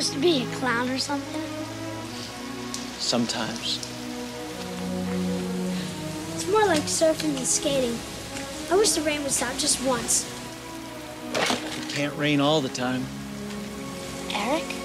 supposed to be, a clown or something? Sometimes. It's more like surfing and skating. I wish the rain would stop just once. It can't rain all the time. Eric?